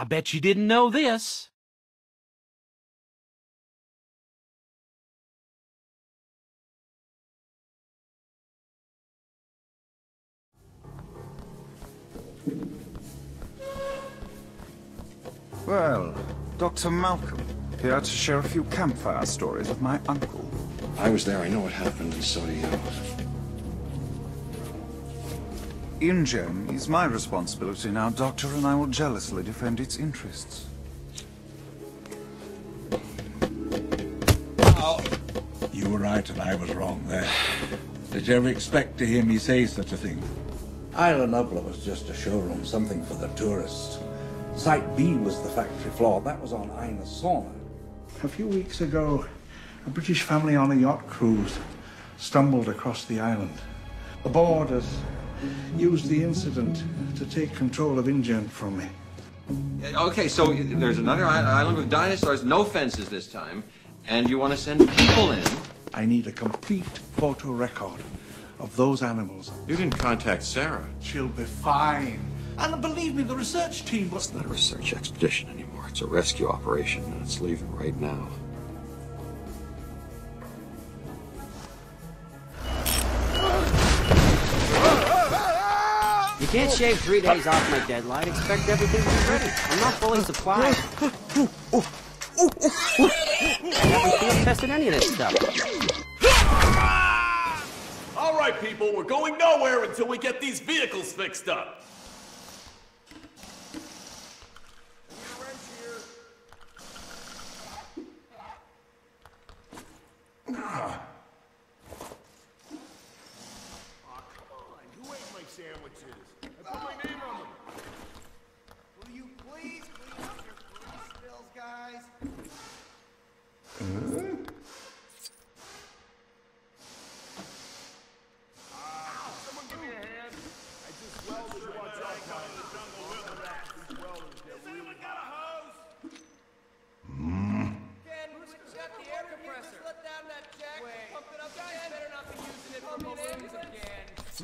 I bet you didn't know this. Well, Dr. Malcolm, here to share a few campfire stories of my uncle. I was there, I know what happened, and so do you. Ingen is my responsibility now, Doctor, and I will jealously defend its interests. Oh, you were right and I was wrong there. Did you ever expect to hear me say such a thing? Isla Nublar was just a showroom, something for the tourists. Site B was the factory floor. That was on Isla Sorna. A few weeks ago, a British family on a yacht cruise stumbled across the island. The boarders used the incident to take control of Ingen from me. Okay, so there's another island with dinosaurs, no fences this time, and you want to send people in? I need a complete photo record of those animals. You didn't contact Sarah. She'll be fine. And believe me, the research team was... It's not a research expedition anymore. It's a rescue operation, and it's leaving right now. You can't shave 3 days off my deadline. Expect everything to be ready. I'm not fully supplied. I haven't field tested any of this stuff. All right, people, we're going nowhere until we get these vehicles fixed up.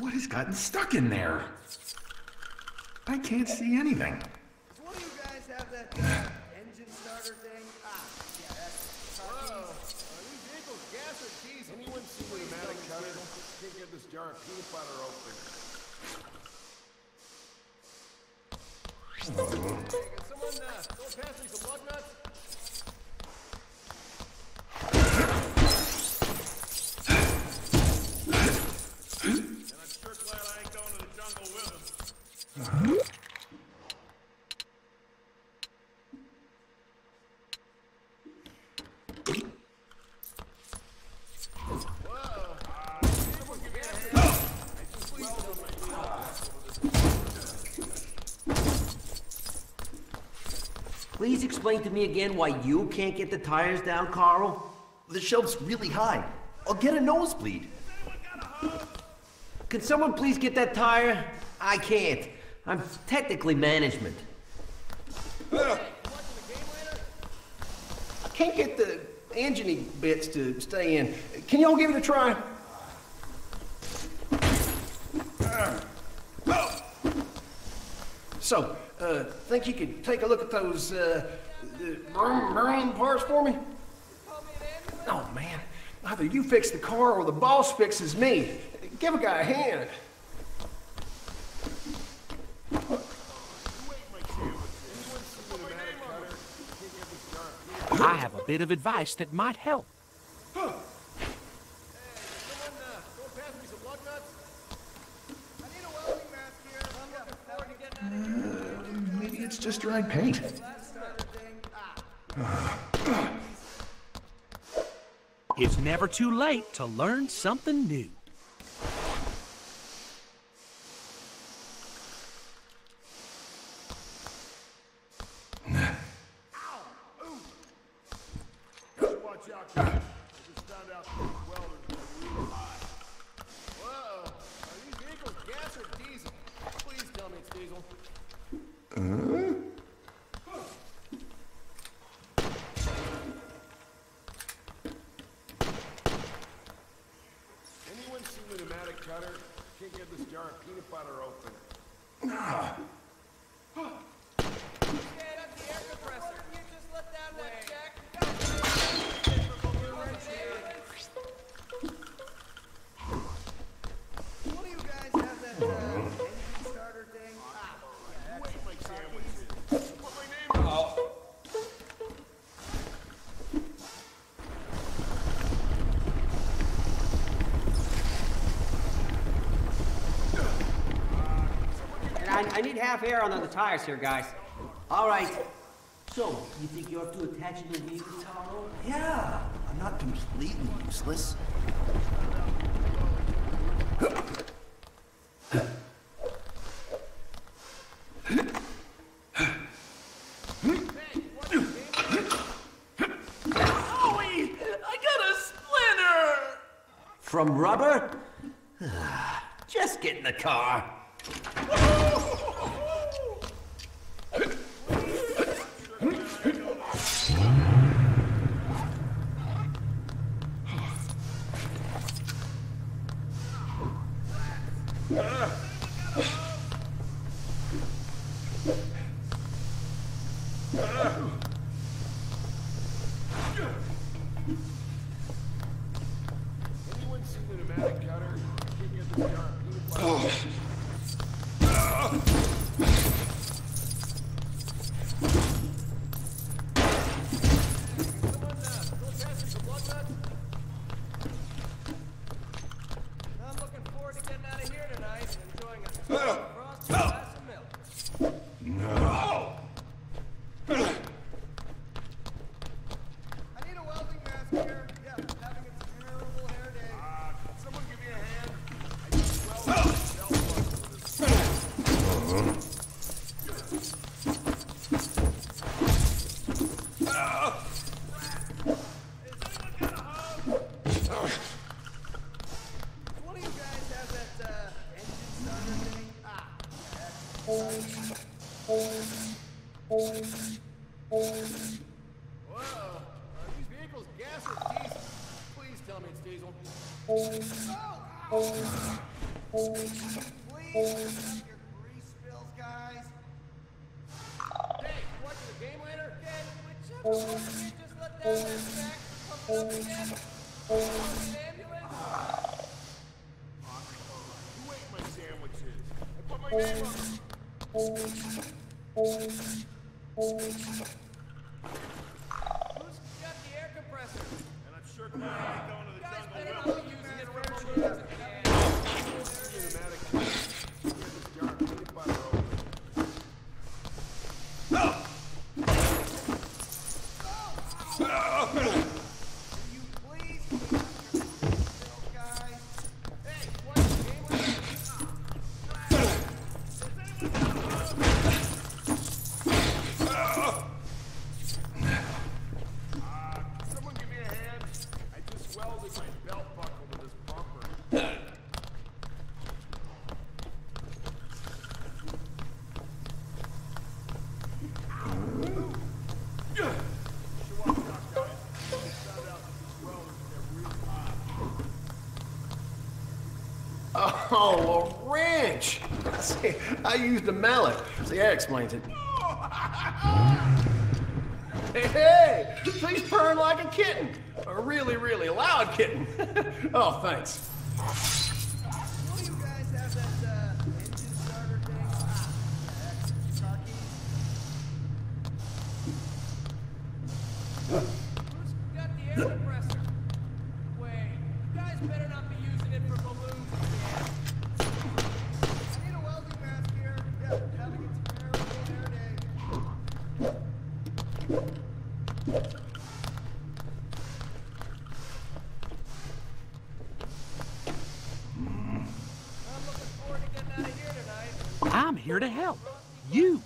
What has gotten stuck in there? I can't see anything. What do you guys have that engine starter thing? Ah, yeah, that's it. Whoa. Are these vehicles gas or diesel? Anyone see what a cutter? Can't get this jar of peanut butter open. Can someone pass me some lug nuts? Please explain to me again why you can't get the tires down, Carl. The shelf's really high. I'll get a nosebleed. Can someone please get that tire? I can't. I'm technically management. I can't get the engine bits to stay in. Can y'all give it a try? So, think you could take a look at those, parts for me? Oh, man. Either you fix the car or the boss fixes me. Give a guy a hand. I have a bit of advice that might help. Maybe it's just dried paint. It's never too late to learn something new. Peanut butter open. I need half air on the tires here, guys. All right. So, you think you're up to attaching the vehicle tomorrow? Yeah, I'm not completely useless. From rubber? Just get in the car. Oh, a wrench! See, I used a mallet. See, that explains it. Hey, he's purring like a kitten. A really, really loud kitten. Oh, thanks. Will you guys have that engine starter thing? Who's got the air compressor? Wait, you guys better not be using it for balloons. Here to help you.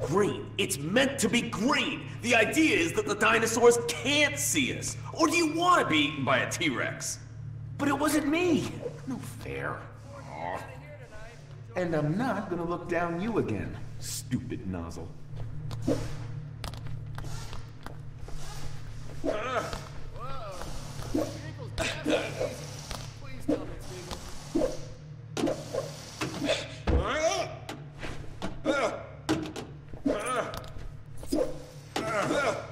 Green. It's meant to be green. The idea is that the dinosaurs can't see us. Or do you want to be eaten by a T-Rex? But it wasn't me. No fair. Aww. And I'm not gonna look down you again. Stupid nozzle. Whoa. Please tell me it's legal.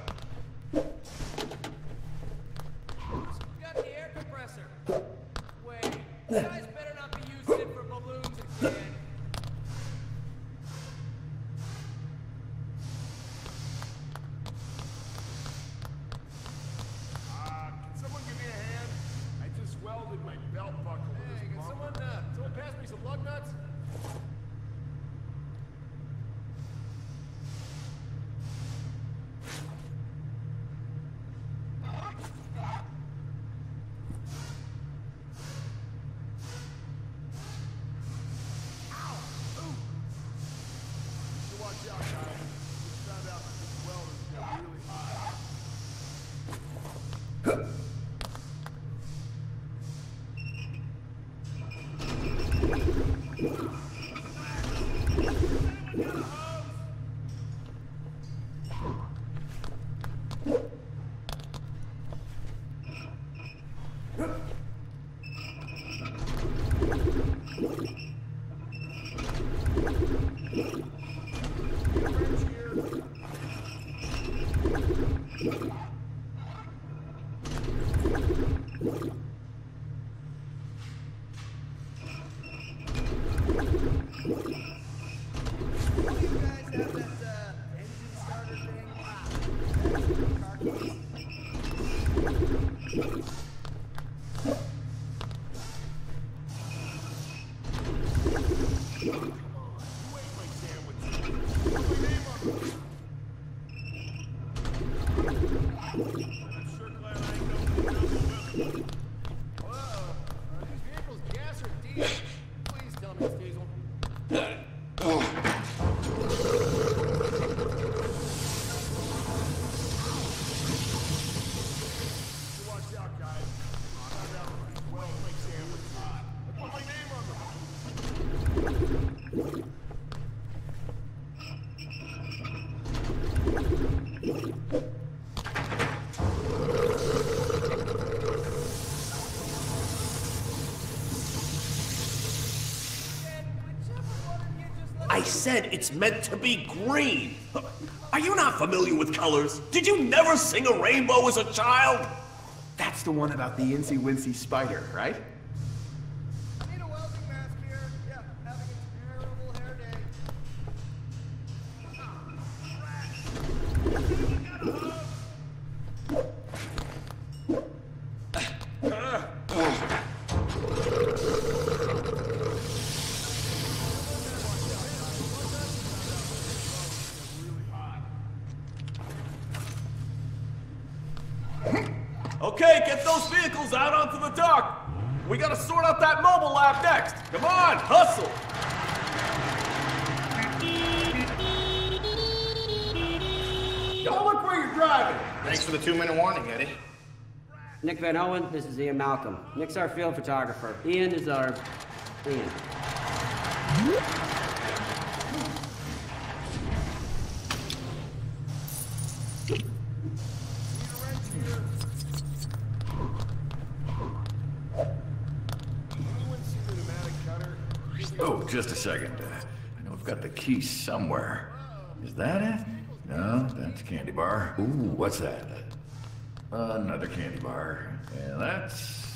Said it's meant to be green. Are you not familiar with colors? Did you never sing a rainbow as a child? That's the one about the incy-wincy spider, right? Okay, get those vehicles out onto the dock. We gotta sort out that mobile lab next. Come on, hustle. Don't look where you're driving. Thanks for the 2-minute warning, Eddie. Nick Van Owen, this is Ian Malcolm. Nick's our field photographer. Ian is our... Ian. Just a second. I know I've got the key somewhere. Is that it? No, that's a candy bar. Ooh, what's that? Another candy bar. And that's...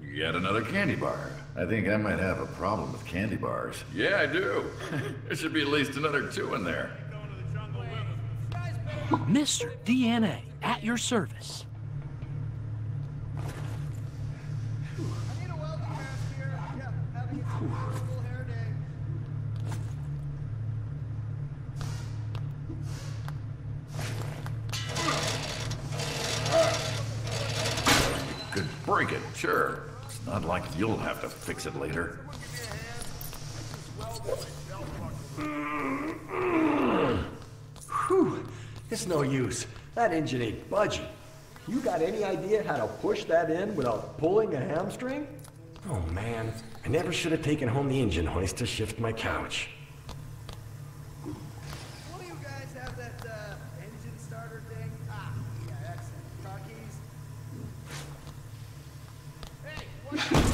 yet another candy bar. I think I might have a problem with candy bars. Yeah, I do. There should be at least another 2 in there. Mr. DNA, at your service. Break it, sure. It's not like you'll have to fix it later. It's no use. That engine ain't budging. You got any idea how to push that in without pulling a hamstring? Oh man, I never should have taken home the engine hoist to shift my couch. One of you guys have that engine starter thing? Ah, yeah, that's it. Car keys. Hey, what?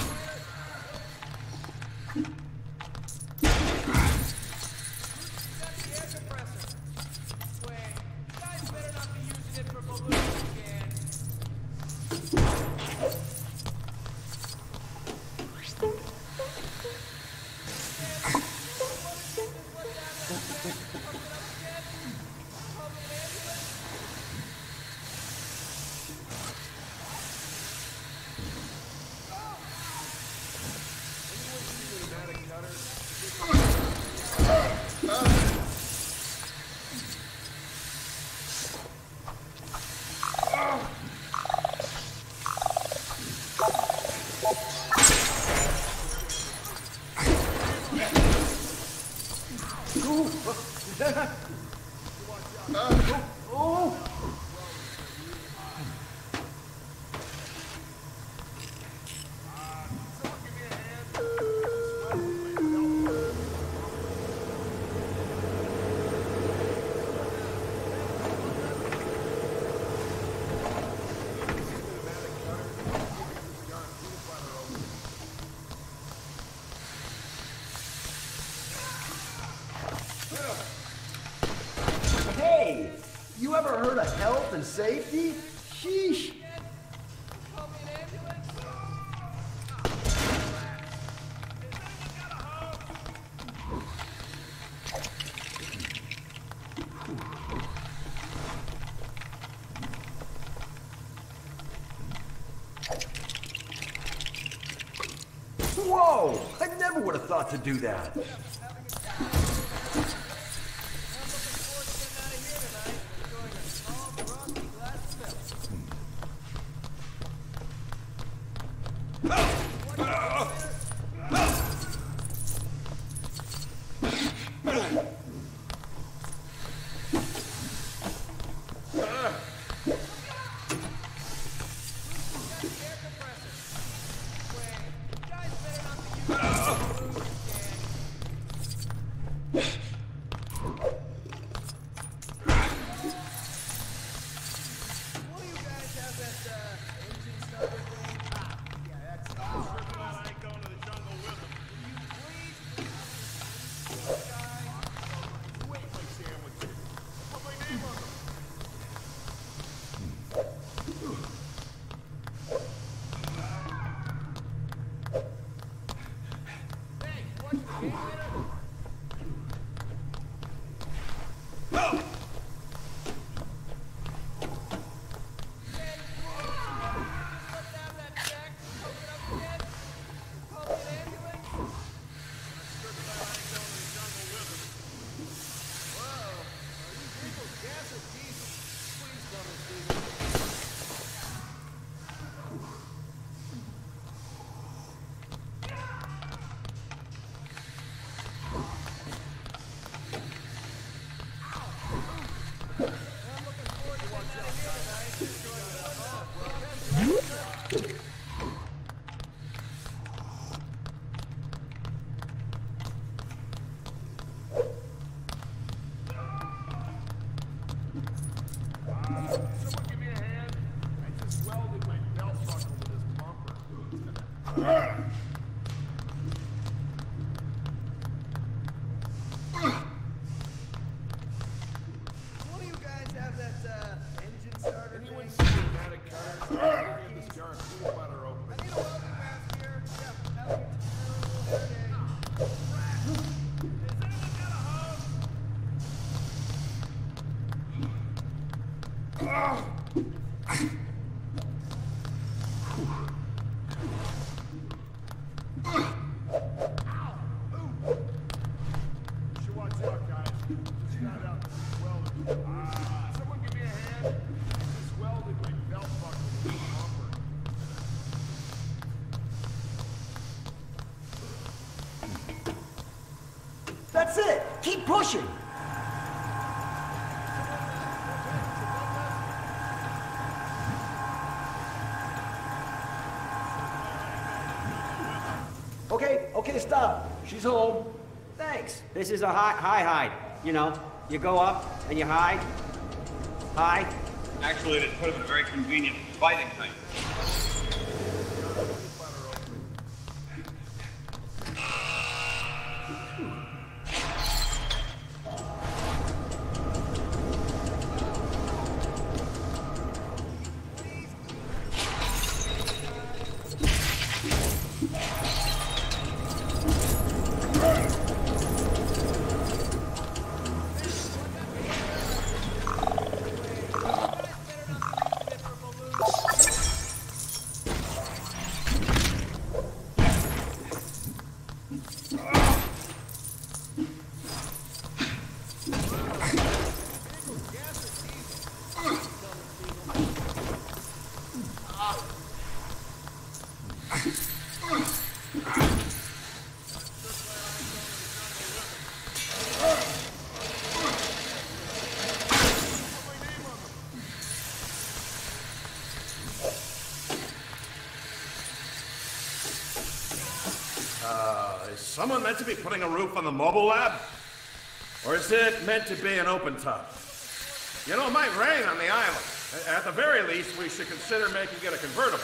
Safety? Sheesh! Whoa! I never would have thought to do that. That's it! Keep pushing! Okay, stop. She's home. Thanks. This is a hide. You know, you go up and you hide. Hide. Actually, it would have been very convenient for fighting time. Someone meant to be putting a roof on the mobile lab? Or is it meant to be an open top? You know, it might rain on the island. At the very least, we should consider making it a convertible.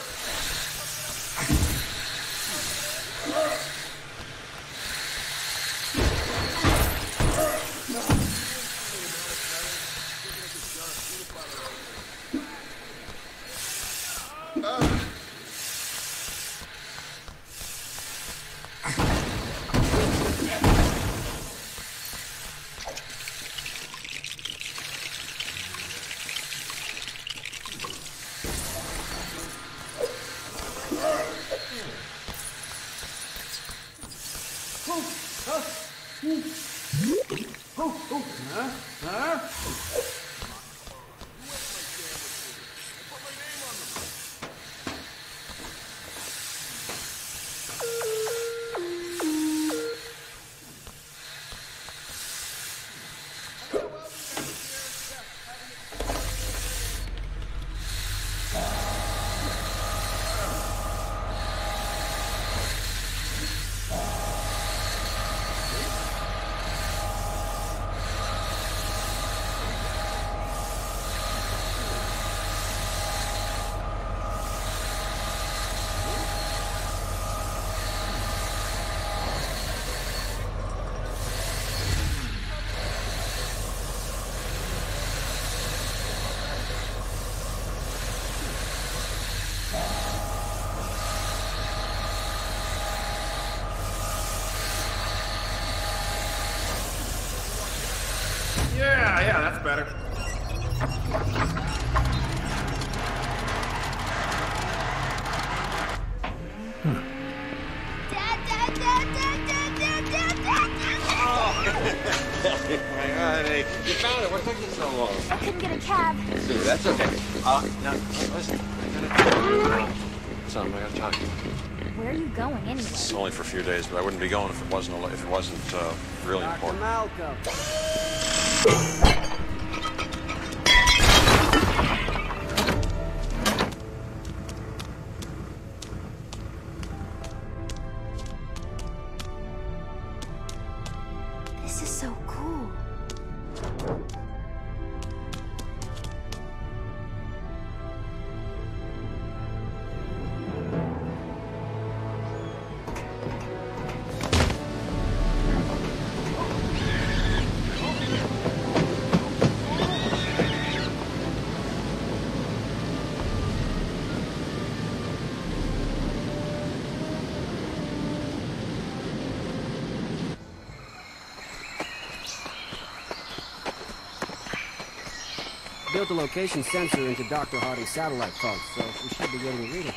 Days, but I wouldn't be going if it wasn't really Dr. important. Malcolm. This is so cool. The location sensor into Dr. Hardy's satellite phone, so we should be getting a reading.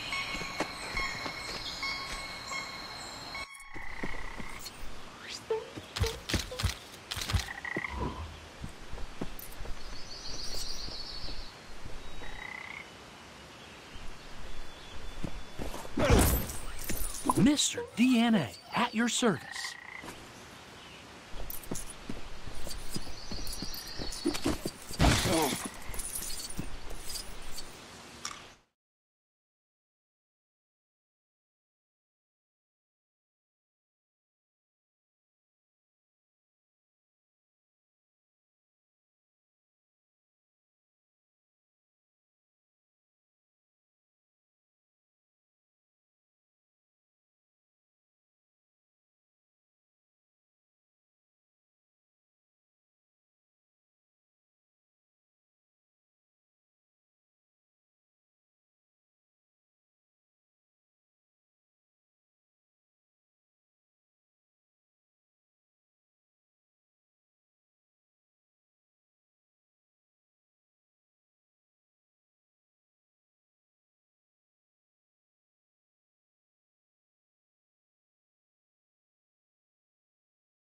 Mr. DNA, at your service.